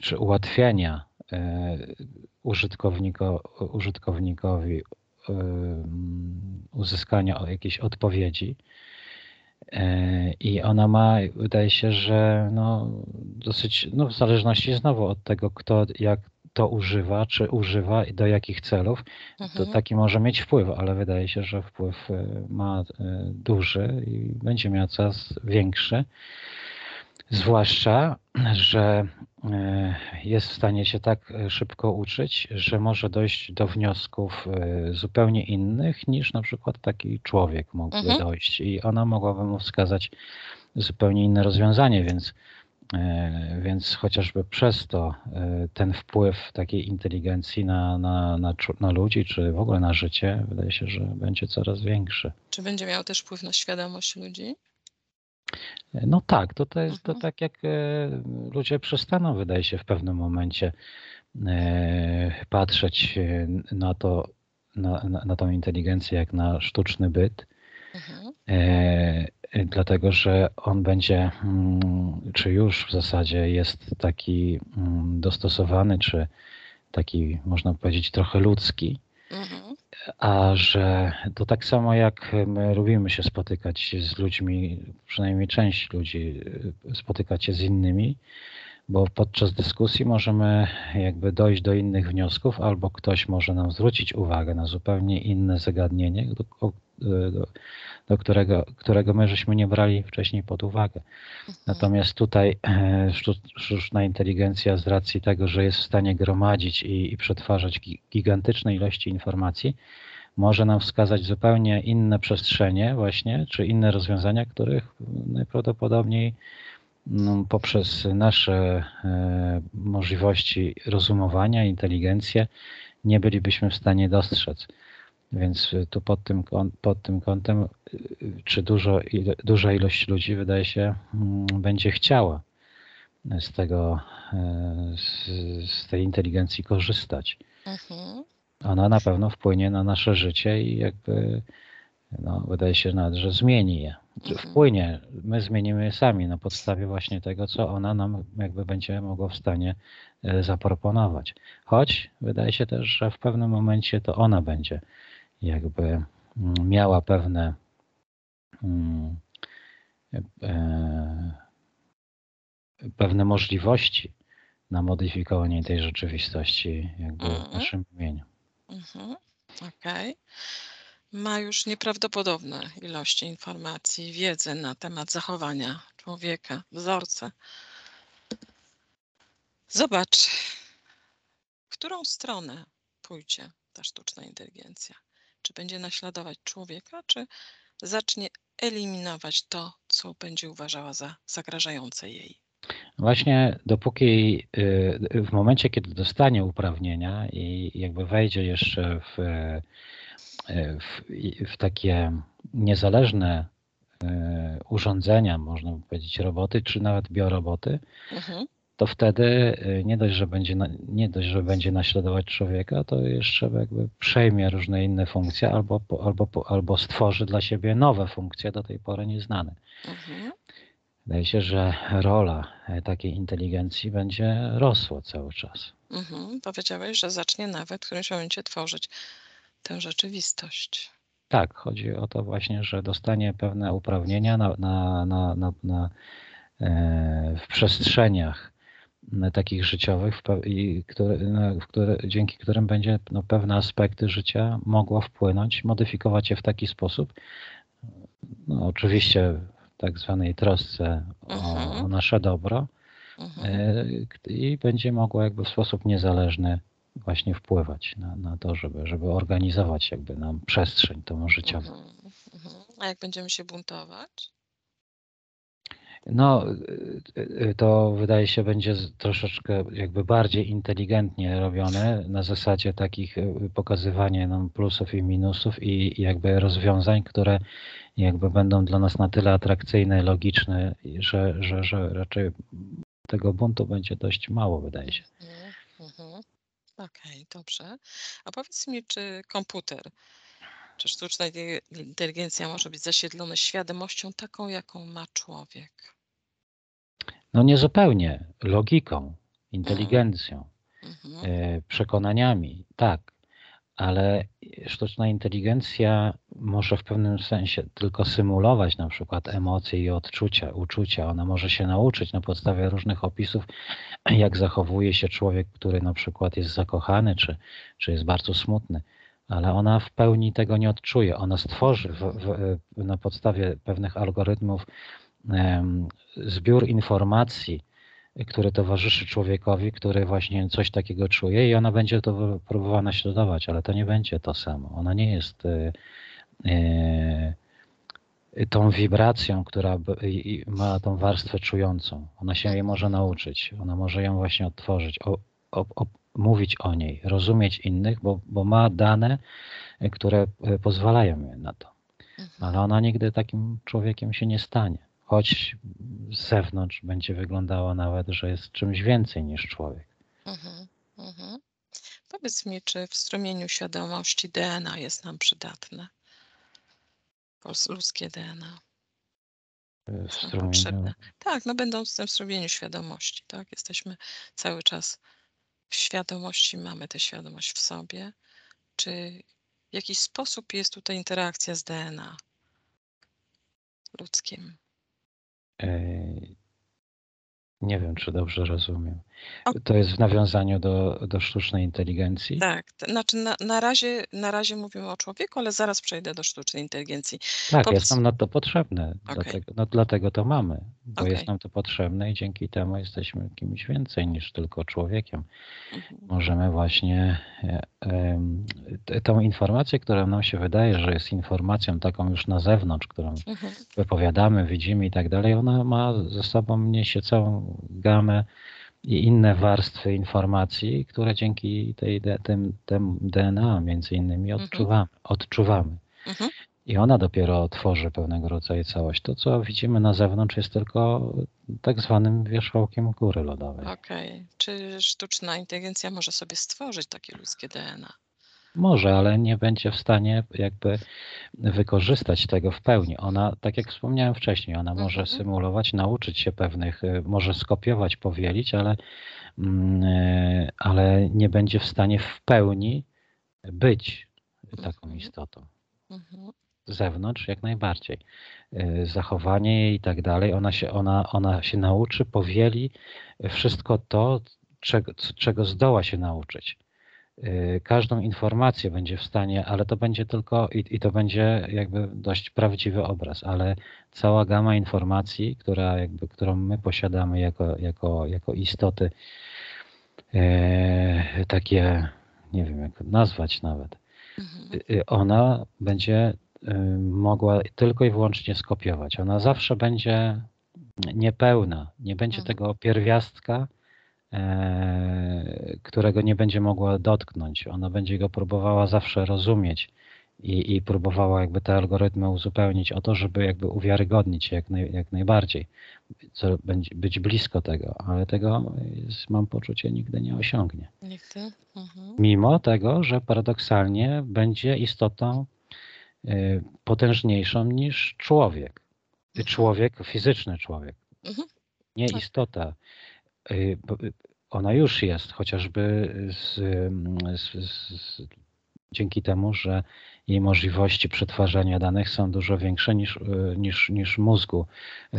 czy ułatwienia użytkowniko, użytkownikowi uzyskania jakiejś odpowiedzi. I ona ma, wydaje się, że no dosyć, no w zależności znowu od tego, kto jak to używa, czy używa i do jakich celów, mhm. to taki może mieć wpływ, ale wydaje się, że wpływ ma duży i będzie miał coraz większy. Zwłaszcza, że jest w stanie się tak szybko uczyć, że może dojść do wniosków zupełnie innych niż na przykład taki człowiek mógłby mhm. dojść i ona mogłaby mu wskazać zupełnie inne rozwiązanie, więc, więc chociażby przez to ten wpływ takiej inteligencji na, na, na, na ludzi czy w ogóle na życie wydaje się, że będzie coraz większy. Czy będzie miał też wpływ na świadomość ludzi? No tak, to, to jest to tak, jak ludzie przestaną, wydaje się, w pewnym momencie patrzeć na to, na, na tą inteligencję jak na sztuczny byt, mhm. dlatego że on będzie, czy już w zasadzie jest taki dostosowany, czy taki, można powiedzieć, trochę ludzki, Mhm. A że to tak samo jak my lubimy się spotykać z ludźmi, przynajmniej część ludzi spotykać się z innymi, bo podczas dyskusji możemy jakby dojść do innych wniosków, albo ktoś może nam zwrócić uwagę na zupełnie inne zagadnienie, do, do, do którego, którego my żeśmy nie brali wcześniej pod uwagę. Mhm. Natomiast tutaj sztuczna inteligencja z racji tego, że jest w stanie gromadzić i, i przetwarzać gigantyczne ilości informacji, może nam wskazać zupełnie inne przestrzenie właśnie, czy inne rozwiązania, których najprawdopodobniej no, poprzez nasze e, możliwości rozumowania, inteligencję nie bylibyśmy w stanie dostrzec. Więc tu pod tym, pod tym kątem, czy dużo, ile, duża ilość ludzi, wydaje się, m, będzie chciała z tego, e, z, z tej inteligencji korzystać. Mhm. Ona na pewno wpłynie na nasze życie i jakby no, wydaje się nawet, że zmieni je. Wpłynie, my zmienimy je sami na podstawie właśnie tego, co ona nam jakby będzie mogła w stanie zaproponować. Choć wydaje się też, że w pewnym momencie to ona będzie jakby miała pewne mm, e, pewne możliwości na modyfikowanie tej rzeczywistości jakby mm-hmm. w naszym imieniu. Mm-hmm. Okej. Okay. Ma już nieprawdopodobne ilości informacji, wiedzy na temat zachowania człowieka, wzorce. Zobacz, w którą stronę pójdzie ta sztuczna inteligencja. Czy będzie naśladować człowieka, czy zacznie eliminować to, co będzie uważała za zagrażające jej? Właśnie dopóki, w momencie, kiedy dostanie uprawnienia i jakby wejdzie jeszcze w, w, w takie niezależne urządzenia, można by powiedzieć roboty, czy nawet bioroboty, mhm. to wtedy nie dość, że będzie, nie dość, że będzie naśladować człowieka, to jeszcze jakby przejmie różne inne funkcje albo, albo, albo stworzy dla siebie nowe funkcje do tej pory nieznane. Mhm. Wydaje się, że rola takiej inteligencji będzie rosła cały czas. Mhm. Powiedziałeś, że zacznie nawet w którymś momencie tworzyć tę rzeczywistość. Tak, chodzi o to właśnie, że dostanie pewne uprawnienia na, na, na, na, na, e, w przestrzeniach takich życiowych, w, i, które, no, w które, dzięki którym będzie no, pewne aspekty życia mogła wpłynąć, modyfikować je w taki sposób. No, oczywiście tak zwanej trosce o, o nasze dobro mhm. i będzie mogła jakby w sposób niezależny właśnie wpływać na, na to, żeby, żeby organizować jakby nam przestrzeń tą życiową. Mhm. A jak będziemy się buntować? No to wydaje się będzie troszeczkę jakby bardziej inteligentnie robione na zasadzie takich pokazywania nam plusów i minusów i jakby rozwiązań, które jakby będą dla nas na tyle atrakcyjne, logiczne, że, że, że raczej tego buntu będzie dość mało, wydaje się. Mhm. Okej, dobrze. A powiedz mi, czy komputer, czy sztuczna inteligencja może być zasiedlona świadomością taką, jaką ma człowiek? No niezupełnie. Logiką, inteligencją, mhm. przekonaniami, tak. Ale sztuczna inteligencja może w pewnym sensie tylko symulować na przykład emocje i odczucia, uczucia. Ona może się nauczyć na podstawie różnych opisów, jak zachowuje się człowiek, który na przykład jest zakochany, czy, czy jest bardzo smutny. Ale ona w pełni tego nie odczuje. Ona stworzy w, w, na podstawie pewnych algorytmów um, zbiór informacji, który towarzyszy człowiekowi, który właśnie coś takiego czuje i ona będzie to próbowała naśladować, ale to nie będzie to samo. Ona nie jest y, y, tą wibracją, która y, ma tą warstwę czującą. Ona się jej może nauczyć, ona może ją właśnie odtworzyć, o, o, o, mówić o niej, rozumieć innych, bo, bo ma dane, które pozwalają jej na to. Ale ona nigdy takim człowiekiem się nie stanie. Choć z zewnątrz będzie wyglądała nawet, że jest czymś więcej niż człowiek. Mhm, mhm. Powiedz mi, czy w strumieniu świadomości D N A jest nam przydatne? Ludzkie D N A. W strumieniu... potrzebne. Tak, no będąc w tym strumieniu świadomości, tak? Jesteśmy cały czas w świadomości, mamy tę świadomość w sobie. Czy w jakiś sposób jest tutaj interakcja z D N A ludzkim? Ej, nie wiem, czy dobrze rozumiem. O. To jest w nawiązaniu do, do sztucznej inteligencji? Tak, znaczy na, na, razie, na razie mówimy o człowieku, ale zaraz przejdę do sztucznej inteligencji. Tak, Powiedz... jest nam na to potrzebne, okay. dlatego, no, dlatego to mamy, bo okay. jest nam to potrzebne i dzięki temu jesteśmy kimś więcej niż tylko człowiekiem. Mhm. Możemy właśnie y, y, tą informację, która nam się wydaje, że jest informacją taką już na zewnątrz, którą mhm. wypowiadamy, widzimy i tak dalej, ona ma ze sobą, niesie całą gamę i inne warstwy informacji, które dzięki tej, tym, tym D N A między innymi odczuwamy. odczuwamy. Mhm. I ona dopiero tworzy pewnego rodzaju całość. To, co widzimy na zewnątrz, jest tylko tak zwanym wierzchołkiem góry lodowej. Okej. Okay. Czy sztuczna inteligencja może sobie stworzyć takie ludzkie D N A? Może, ale nie będzie w stanie jakby wykorzystać tego w pełni. Ona, tak jak wspomniałem wcześniej, ona mhm. może symulować, nauczyć się pewnych, może skopiować, powielić, ale, ale nie będzie w stanie w pełni być taką istotą. Mhm. Z zewnątrz jak najbardziej. Zachowanie jej i tak dalej, ona się, ona, ona się nauczy, powieli wszystko to, czego, czego zdoła się nauczyć. Każdą informację będzie w stanie, ale to będzie tylko, i, i to będzie jakby dość prawdziwy obraz, ale cała gama informacji, która jakby, którą my posiadamy jako, jako, jako istoty, e, takie, nie wiem jak nazwać nawet, mhm. ona będzie mogła tylko i wyłącznie skopiować. Ona zawsze będzie niepełna, nie będzie mhm. tego pierwiastka, którego nie będzie mogła dotknąć. Ona będzie go próbowała zawsze rozumieć i, i próbowała jakby te algorytmy uzupełnić o to, żeby jakby uwiarygodnić je jak, naj, jak najbardziej, co będzie, być blisko tego, ale tego jest, mam poczucie, nigdy nie osiągnie. Nigdy? Mhm. Mimo tego, że paradoksalnie będzie istotą y, potężniejszą niż człowiek. Mhm. Człowiek, fizyczny człowiek. Mhm. Nie tak. istota. Ona już jest, chociażby z, z, z, dzięki temu, że jej możliwości przetwarzania danych są dużo większe niż, niż, niż mózgu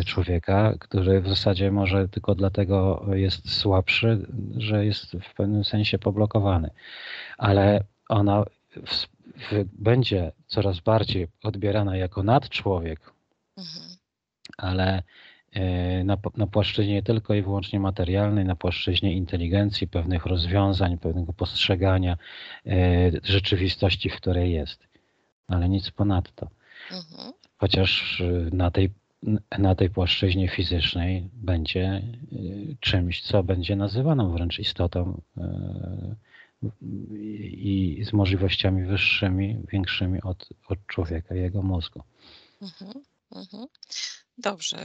człowieka, który w zasadzie może tylko dlatego jest słabszy, że jest w pewnym sensie poblokowany. Ale ona w, w, będzie coraz bardziej odbierana jako nadczłowiek, mhm. ale Na, na płaszczyźnie tylko i wyłącznie materialnej, na płaszczyźnie inteligencji, pewnych rozwiązań, pewnego postrzegania e, rzeczywistości, w której jest. Ale nic ponadto. Mhm. Chociaż na tej, na tej płaszczyźnie fizycznej będzie czymś, co będzie nazywaną wręcz istotą e, i z możliwościami wyższymi, większymi od, od człowieka i jego mózgu. Mhm. Mhm. Dobrze.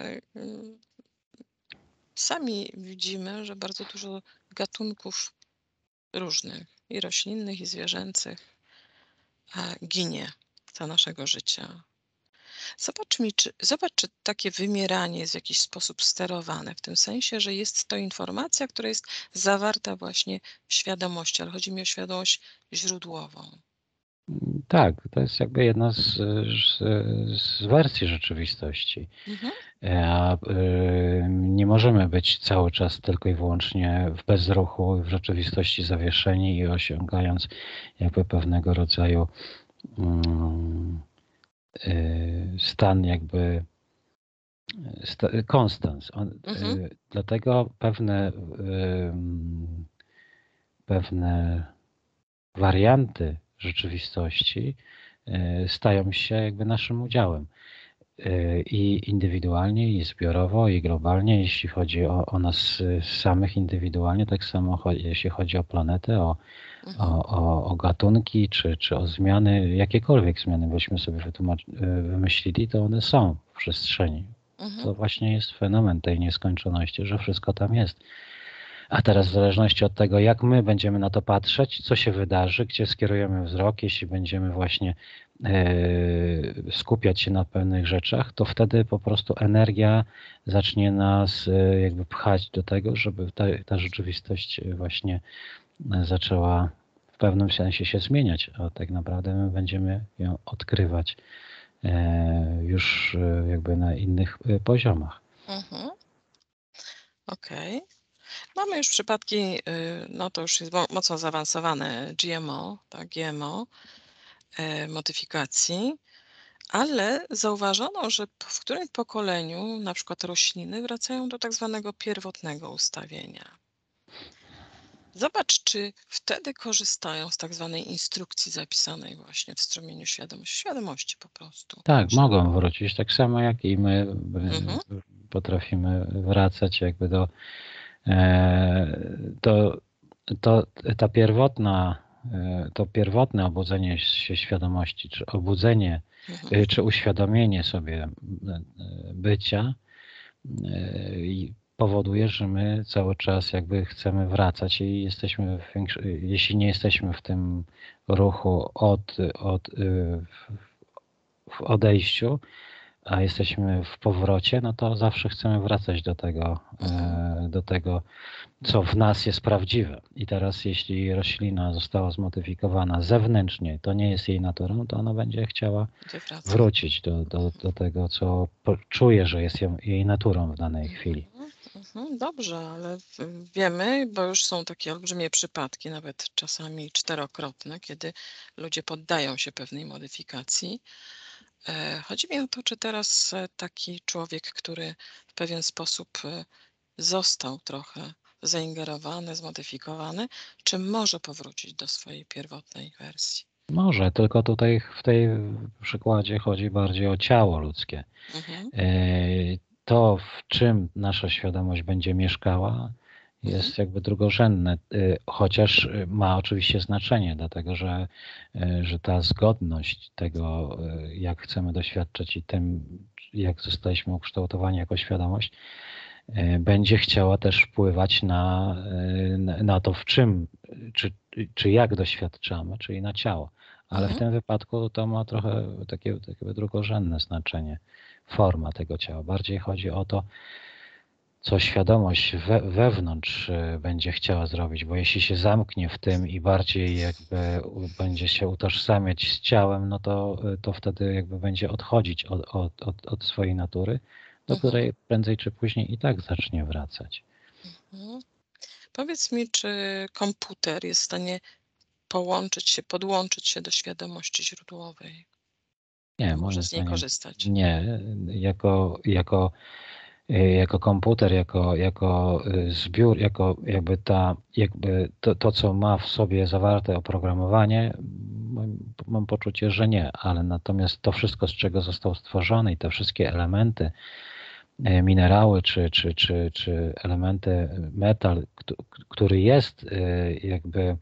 Sami widzimy, że bardzo dużo gatunków różnych, i roślinnych, i zwierzęcych, ginie za naszego życia. Zobacz, mi, czy, zobacz, czy takie wymieranie jest w jakiś sposób sterowane, w tym sensie, że jest to informacja, która jest zawarta właśnie w świadomości, ale chodzi mi o świadomość źródłową. Tak, to jest jakby jedna z, z, z wersji rzeczywistości. Mhm. A, y, nie możemy być cały czas tylko i wyłącznie w bezruchu, w rzeczywistości zawieszeni i osiągając jakby pewnego rodzaju y, y, stan jakby sta, konstans. On, mhm. y, dlatego pewne y, pewne warianty rzeczywistości stają się jakby naszym udziałem. I indywidualnie, i zbiorowo, i globalnie, jeśli chodzi o, o nas samych indywidualnie, tak samo jeśli chodzi o planetę, o, o, o, o gatunki, czy, czy o zmiany, jakiekolwiek zmiany byśmy sobie wymyślili, to one są w przestrzeni. To właśnie jest fenomen tej nieskończoności, że wszystko tam jest. A teraz w zależności od tego, jak my będziemy na to patrzeć, co się wydarzy, gdzie skierujemy wzrok, jeśli będziemy właśnie yy, skupiać się na pewnych rzeczach, to wtedy po prostu energia zacznie nas yy, jakby pchać do tego, żeby ta, ta rzeczywistość właśnie zaczęła pewnym sensie się zmieniać, a tak naprawdę my będziemy ją odkrywać już jakby na innych poziomach. Mhm. Okej. Okay. Mamy już przypadki, no to już jest mocno zaawansowane G M O, tak, G M O, modyfikacji, ale zauważono, że w którymś pokoleniu na przykład rośliny wracają do tak zwanego pierwotnego ustawienia. Zobacz, czy wtedy korzystają z tak zwanej instrukcji zapisanej właśnie w strumieniu świadomości, świadomości po prostu. Tak, Czyli... mogą wrócić, tak samo jak i my mhm. potrafimy wracać jakby do, do to, ta pierwotna, to pierwotne obudzenie się świadomości, czy obudzenie, mhm. czy uświadomienie sobie bycia i powoduje, że my cały czas jakby chcemy wracać i jesteśmy, w większy... jeśli nie jesteśmy w tym ruchu od, od, w odejściu, a jesteśmy w powrocie, no to zawsze chcemy wracać do tego, do tego, co w nas jest prawdziwe. I teraz jeśli roślina została zmodyfikowana zewnętrznie, to nie jest jej naturą, to ona będzie chciała wrócić do, do, do tego, co czuje, że jest jej naturą w danej chwili. Dobrze, ale wiemy, bo już są takie olbrzymie przypadki, nawet czasami czterokrotne, kiedy ludzie poddają się pewnej modyfikacji. Chodzi mi o to, czy teraz taki człowiek, który w pewien sposób został trochę zaingerowany, zmodyfikowany, czy może powrócić do swojej pierwotnej wersji? Może, tylko tutaj w tym przykładzie chodzi bardziej o ciało ludzkie. Mhm. To, w czym nasza świadomość będzie mieszkała, jest jakby drugorzędne, chociaż ma oczywiście znaczenie, dlatego że, że ta zgodność tego, jak chcemy doświadczać i tym, jak zostaliśmy ukształtowani jako świadomość, będzie chciała też wpływać na, na to, w czym, czy, czy jak doświadczamy, czyli na ciało. Ale w tym wypadku to ma trochę takie, takie drugorzędne znaczenie, forma tego ciała. Bardziej chodzi o to, co świadomość we, wewnątrz będzie chciała zrobić, bo jeśli się zamknie w tym i bardziej jakby będzie się utożsamiać z ciałem, no to, to wtedy jakby będzie odchodzić od, od, od, od swojej natury, do której prędzej czy później i tak zacznie wracać. Mhm. Powiedz mi, czy komputer jest w stanie połączyć się, podłączyć się do świadomości źródłowej? Nie, może z niej korzystać. Nie, jako, jako, jako komputer, jako, jako zbiór, jako jakby, ta, jakby to, to, co ma w sobie zawarte oprogramowanie, mam poczucie, że nie, ale natomiast to wszystko, z czego został stworzony i te wszystkie elementy, minerały czy, czy, czy, czy elementy, metal, który jest jakby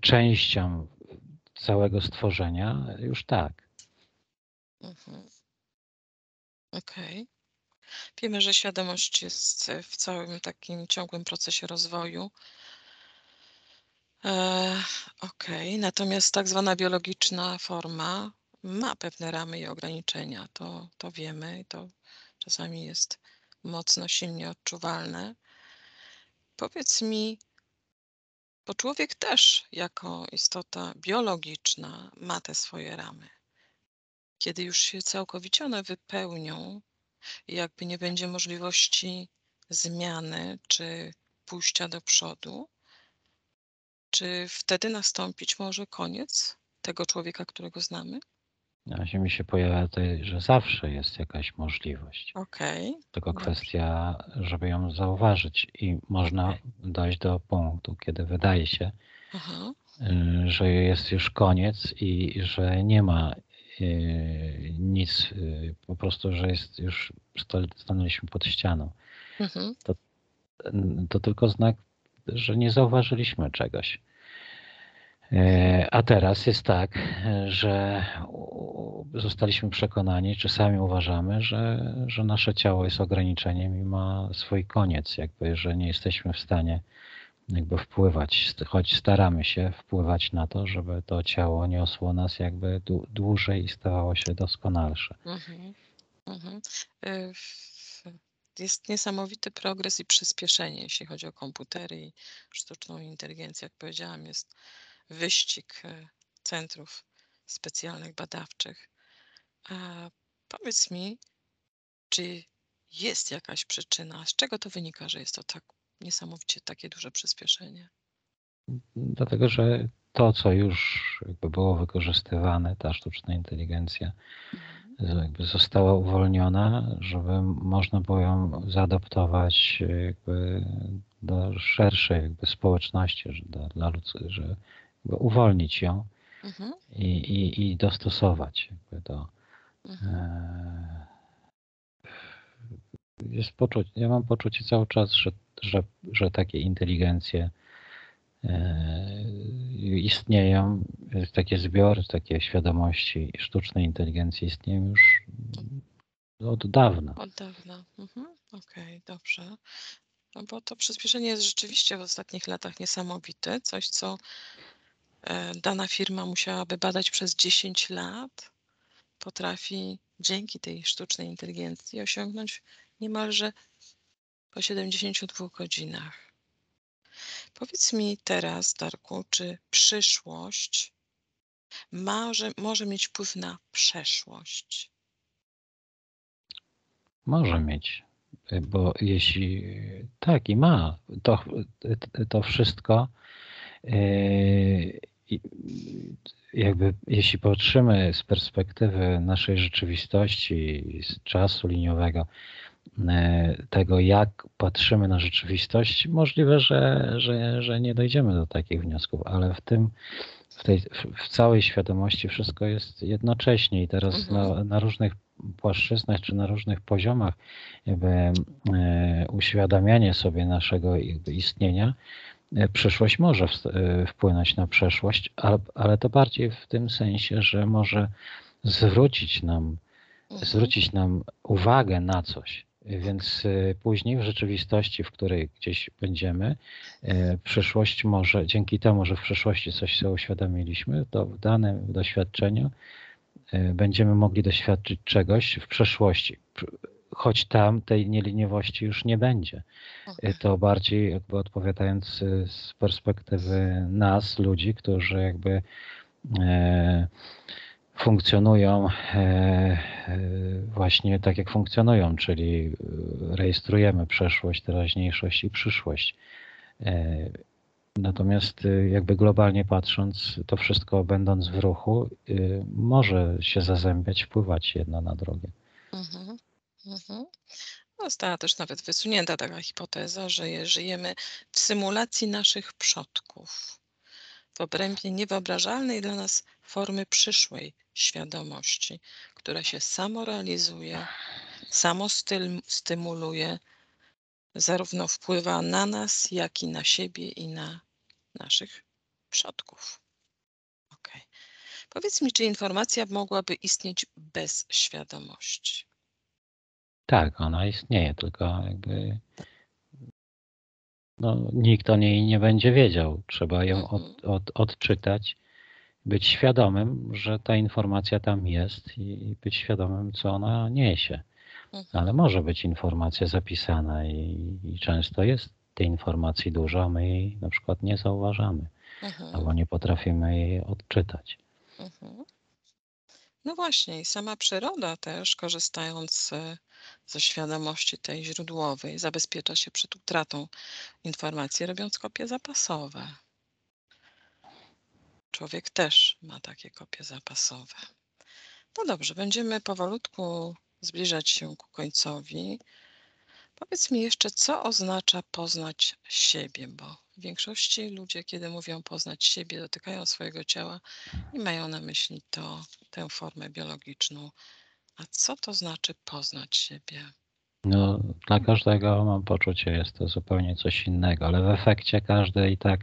częścią całego stworzenia, już tak. Mhm. Okej. Okay. Wiemy, że świadomość jest w całym takim ciągłym procesie rozwoju. E, Okej. Okay. Natomiast tak zwana biologiczna forma ma pewne ramy i ograniczenia. To, to wiemy. To czasami jest mocno, silnie odczuwalne. Powiedz mi, bo człowiek też jako istota biologiczna ma te swoje ramy. Kiedy już się całkowicie one wypełnią, jakby nie będzie możliwości zmiany czy pójścia do przodu, czy wtedy nastąpić może koniec tego człowieka, którego znamy? Na Ziemi się pojawia to, że zawsze jest jakaś możliwość. Okay. Tylko Dobrze. kwestia, żeby ją zauważyć i można okay. dojść do punktu, kiedy wydaje się, Aha. że jest już koniec i że nie ma nic, po prostu, że jest już stanęliśmy pod ścianą. Mhm. To, to tylko znak, że nie zauważyliśmy czegoś. A teraz jest tak, że zostaliśmy przekonani, czy sami uważamy, że, że nasze ciało jest ograniczeniem i ma swój koniec, jakby, że nie jesteśmy w stanie jakby wpływać, choć staramy się wpływać na to, żeby to ciało niosło nas jakby dłużej i stawało się doskonalsze. Mhm. Mhm. Jest niesamowity progres i przyspieszenie, jeśli chodzi o komputery i sztuczną inteligencję, jak powiedziałam, jest wyścig centrów specjalnych badawczych. A powiedz mi, czy jest jakaś przyczyna? Z czego to wynika, że jest to tak niesamowicie takie duże przyspieszenie? Dlatego, że to, co już jakby było wykorzystywane, ta sztuczna inteligencja jakby została uwolniona, żeby można było ją zaadoptować jakby do szerszej jakby społeczności, że do, dla ludzi, że jakby uwolnić ją mhm. i, i, i dostosować jakby do... Mhm. E, jest poczucie, ja mam poczucie cały czas, że, że, że takie inteligencje istnieją, takie zbiory, takie świadomości sztucznej inteligencji istnieją już od dawna. Od dawna. Mhm. Okej, dobrze. No bo to przyspieszenie jest rzeczywiście w ostatnich latach niesamowite. Coś, co dana firma musiałaby badać przez dziesięć lat, potrafi dzięki tej sztucznej inteligencji osiągnąć niemalże po siedemdziesięciu dwóch godzinach. Powiedz mi teraz, Darku, czy przyszłość może, może mieć wpływ na przeszłość? Może mieć, bo jeśli tak i ma, to, to wszystko yy, jakby jeśli patrzymy z perspektywy naszej rzeczywistości, z czasu liniowego, tego, jak patrzymy na rzeczywistość, możliwe, że, że, że nie dojdziemy do takich wniosków, ale w tym, w, tej, w całej świadomości wszystko jest jednocześnie i teraz mhm. na, na różnych płaszczyznach czy na różnych poziomach jakby, e, uświadamianie sobie naszego jakby istnienia, e, przyszłość może w, e, wpłynąć na przeszłość, ale, ale to bardziej w tym sensie, że może zwrócić nam zwrócić nam uwagę na coś, więc później w rzeczywistości, w której gdzieś będziemy, przyszłość może, dzięki temu, że w przyszłości coś sobie uświadomiliśmy, to w danym doświadczeniu będziemy mogli doświadczyć czegoś w przeszłości, choć tam tej nieliniowości już nie będzie. Okay. To bardziej jakby odpowiadając z perspektywy nas, ludzi, którzy jakby e, funkcjonują właśnie tak, jak funkcjonują, czyli rejestrujemy przeszłość, teraźniejszość i przyszłość. Natomiast jakby globalnie patrząc, to wszystko będąc w ruchu może się zazębiać, wpływać jedno na drugie. Mhm, mhm. Została też nawet wysunięta taka hipoteza, że żyjemy w symulacji naszych przodków, w obrębie niewyobrażalnej dla nas formy przyszłej świadomości, która się samorealizuje, samo stymuluje, zarówno wpływa na nas, jak i na siebie i na naszych przodków. Okay. Powiedz mi, czy informacja mogłaby istnieć bez świadomości? Tak, ona istnieje, tylko jakby... No, nikt o niej nie będzie wiedział. Trzeba ją od, od, odczytać, być świadomym, że ta informacja tam jest i być świadomym, co ona niesie. Ale może być informacja zapisana i, i często jest tej informacji dużo, my jej na przykład nie zauważamy mhm. albo nie potrafimy jej odczytać. Mhm. No właśnie, i sama przyroda też, korzystając ze świadomości tej źródłowej, zabezpiecza się przed utratą informacji, robiąc kopie zapasowe. Człowiek też ma takie kopie zapasowe. No dobrze, będziemy powolutku zbliżać się ku końcowi. Powiedz mi jeszcze, co oznacza poznać siebie, bo w większości ludzie, kiedy mówią poznać siebie, dotykają swojego ciała i mają na myśli to, tę formę biologiczną. A co to znaczy poznać siebie? No, dla każdego, mam poczucie, jest to zupełnie coś innego, ale w efekcie każdy i tak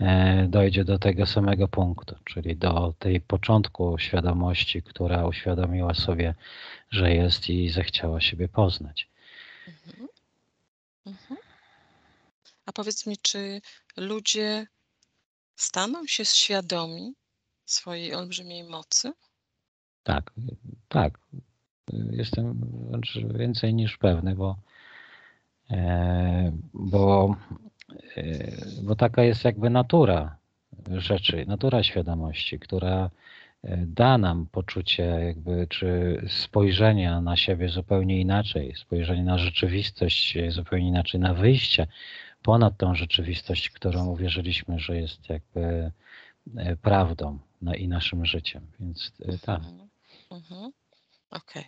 e, dojdzie do tego samego punktu, czyli do tej początku świadomości, która uświadomiła sobie, że jest i zechciała siebie poznać. Mhm. Mhm. A powiedz mi, czy ludzie staną się świadomi swojej olbrzymiej mocy? Tak, tak. Jestem wręcz więcej niż pewny, bo, bo, bo taka jest jakby natura rzeczy, natura świadomości, która da nam poczucie jakby, czy spojrzenia na siebie zupełnie inaczej, spojrzenie na rzeczywistość zupełnie inaczej, na wyjście ponad tą rzeczywistość, którą uwierzyliśmy, że jest jakby prawdą no i naszym życiem. Więc tak. Mhm. Okej. Okay.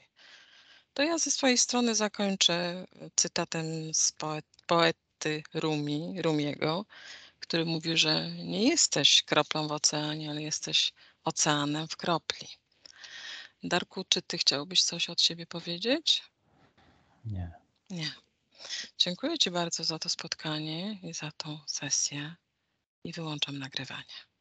To ja ze swojej strony zakończę cytatem z poet, poety Rumi, Rumiego, który mówił, że nie jesteś kroplą w oceanie, ale jesteś oceanem w kropli. Darku, czy ty chciałbyś coś od siebie powiedzieć? Nie. Nie. Dziękuję ci bardzo za to spotkanie i za tą sesję i wyłączam nagrywanie.